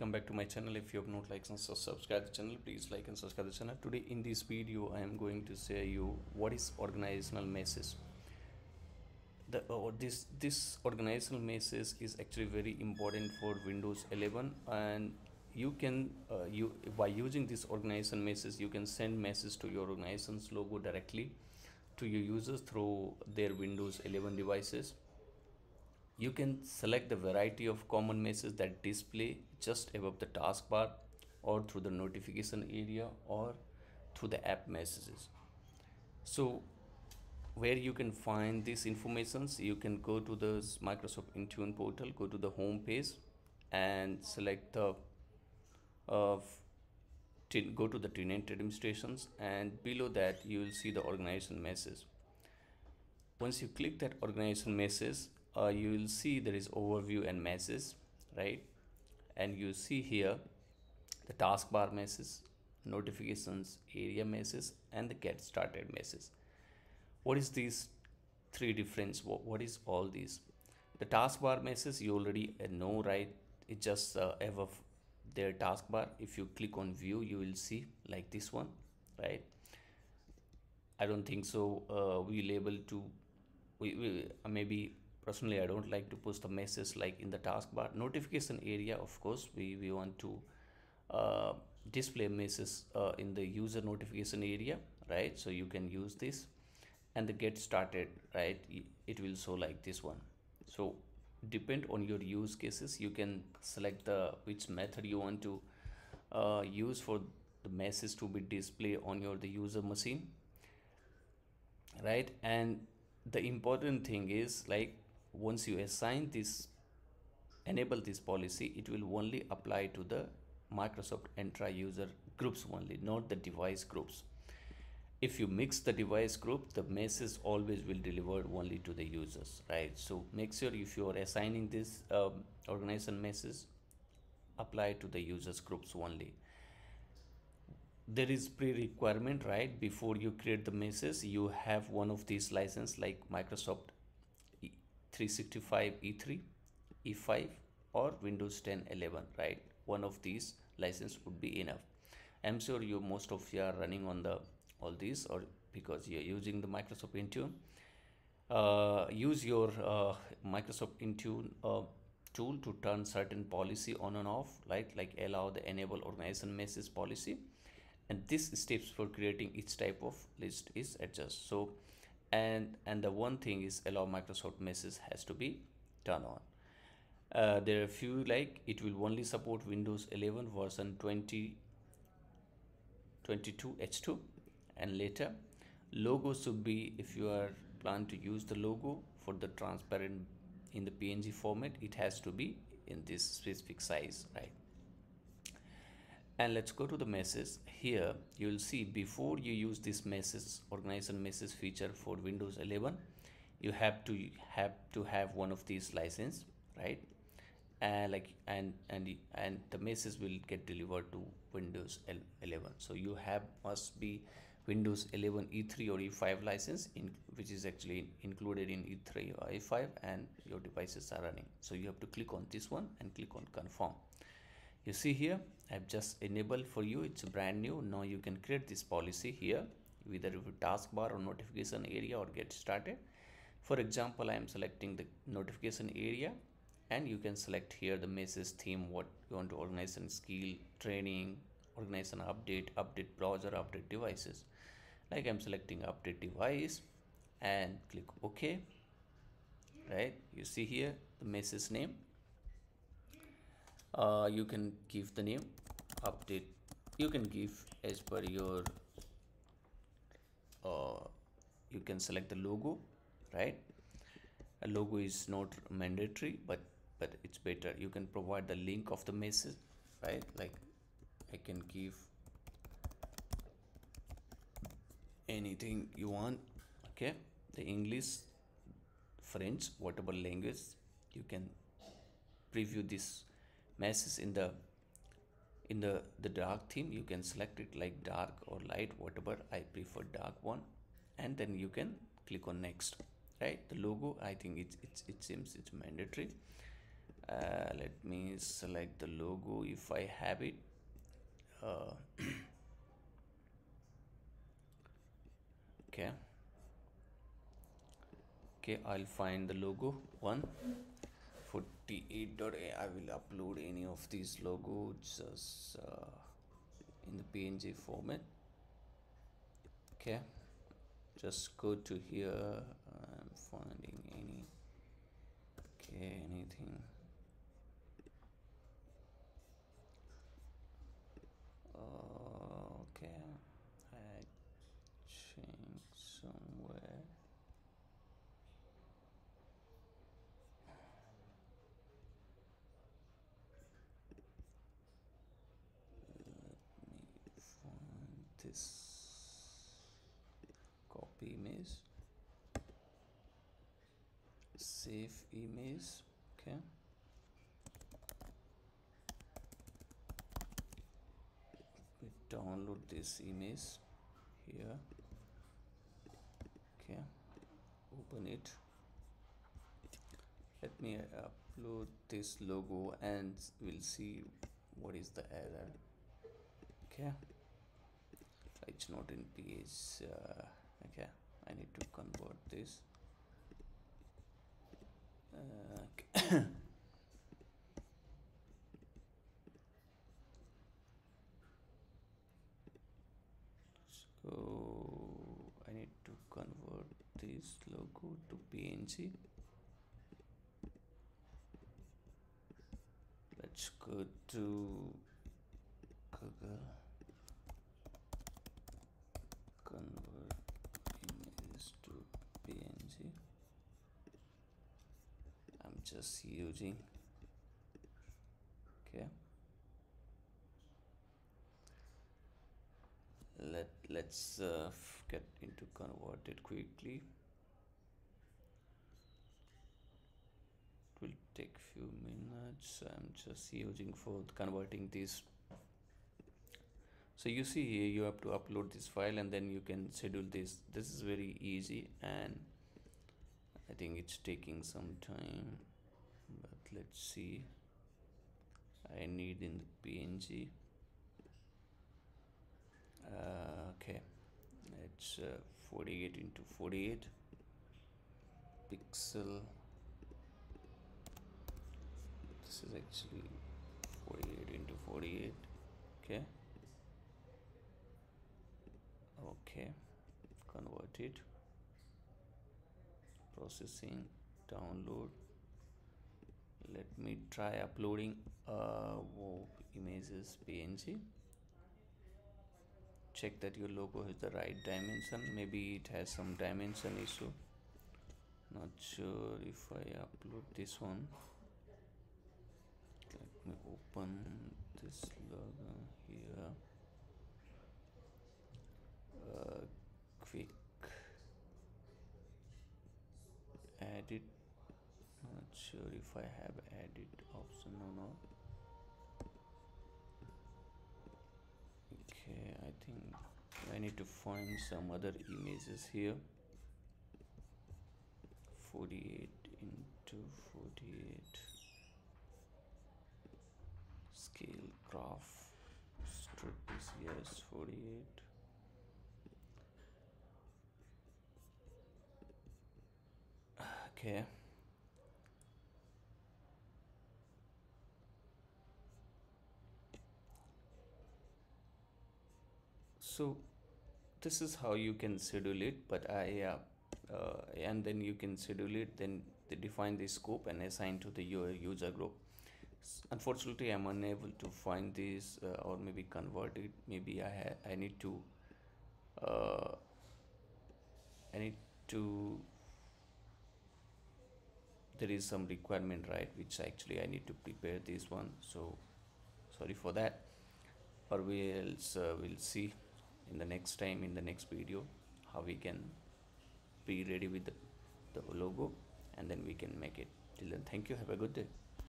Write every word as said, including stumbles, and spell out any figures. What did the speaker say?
welcome back to my channel. If you have not liked and so subscribe the channel, please like and subscribe the channel. Today in this video I am going to share you what is organizational meshes. The or this this organizational meshes is actually very important for Windows eleven, and you can uh, you by using this organization meshes you can send messages to your organization's logo directly to your users through their Windows eleven devices. You can select the variety of common meshes that display just above the taskbar or through the notification area or through the app messages. So where you can find these informations, you can go to the Microsoft Intune portal, go to the home page and select the of go to the tenant administrations, and below that you will see the organization meshes. Once you click that organization meshes, uh, you will see there is overview and meshes, right? And you see here the taskbar meshes, notifications area meshes, and the get started meshes. What is these three difference? What is all these? The taskbar meshes you already know, right? It just uh, above their taskbar. If you click on view, you will see like this one, right? I don't think so uh, we'll able to we, we maybe personally I don't like to post the message like in the taskbar. Notification area, of course, we, we want to uh, display messages uh, in the user notification area, right? So you can use this, and the get started, right, it will show like this one. So depend on your use cases, you can select the which method you want to uh, use for the message to be displayed on your the user machine, right? And the important thing is, like, once you assign this, enable this policy, it will only apply to the Microsoft Entra user groups only, not the device groups. If you mix the device group, the message always will deliver only to the users, right? So make sure if you are assigning this um, organization message, apply to the users groups only. There is pre-requirement, right? Before you create the message, you have one of these license like Microsoft three sixty-five E three, E five, or Windows ten, eleven, right? One of these license would be enough. I'm sure you most of you are running on the all these, or because you're using the Microsoft Intune. Uh, use your uh, Microsoft Intune uh, tool to turn certain policy on and off, like like allow the enable organization message policy, and this steps for creating each type of list is adjust. So and and the one thing is allow Microsoft message has to be turned on. Uh, there are few, like it will only support Windows eleven version twenty twenty-two H two and later. Logo should be, if you are plan to use the logo for the transparent in the P N G format, it has to be in this specific size, right? And let's go to the message. Here you will see before you use this message organization message feature for Windows eleven, you have to have to have one of these license, right? And like and and and the message will get delivered to Windows eleven. So you have must be Windows eleven E three or E five license, in which is actually included in E three or E five, and your devices are running. So you have to click on this one and click on confirm. You see here I've just enabled for you, it's brand new. Now you can create this policy here, either with taskbar or notification area or get started. For example, I am selecting the notification area, and you can select here the message theme, what you want to organize, and skill training, organize an update, update browser, update devices. Like I'm selecting update device and click OK, right? You see here the message name. Uh, you can give the name update, you can give as per your uh, you can select the logo, right? A logo is not mandatory, but but it's better. You can provide the link of the message, right? Like I can give anything you want, okay? The English, French, whatever language. You can preview this message in the in the the dark theme. You can select it like dark or light, whatever. I prefer dark one, and then you can click on next, right? The logo, I think it's it's it seems it's mandatory. Uh, let me select the logo if I have it. Uh, okay. Okay, I'll find the logo one forty-eight dot A. I will upload any of these logos just uh, in the P N G format. Okay, just go to here. I'm finding any. Okay, anything. Uh, okay, I change somewhere. Let me find this copy image, save image. Okay. We download this image here. Okay, open it. Let me upload this logo and we'll see what is the error. Okay, it's not in P H. Uh, okay, I need to convert this. Uh, okay. So I need to convert this logo to P N G. Let's go to Google, convert images to P N G. I'm just using. Okay. Let, let's uh, get into convert it quickly. It will take few minutes. I'm just using for converting this. So you see here you have to upload this file and then you can schedule this. This is very easy and I think it's taking some time, but let's see. I need in the P N G. Uh, okay, it's uh, forty-eight into forty-eight pixel. This is actually forty-eight into forty-eight. Okay, okay, convert it, processing, download. Let me try uploading uh, whoa, images P N G. Check that your logo has the right dimension. Maybe it has some dimension issue. Not sure if I upload this one. Let me open this logo here. Uh, quick edit. Not sure if I have edit option or not. Okay, I think I need to find some other images here. forty-eight into forty-eight. Scale graph. Strip is yes, forty-eight. Okay. So this is how you can schedule it, but I uh, uh, and then you can schedule it, then they define the scope and assign to the your user group. Unfortunately, I'm unable to find this uh, or maybe convert it. Maybe I ha I need to uh, I need to there is some requirement, right, which actually I need to prepare this one, so sorry for that, or we else uh, we'll see in the next time, in the next video, how we can be ready with the, the logo and then we can make it. Till then, thank you, have a good day.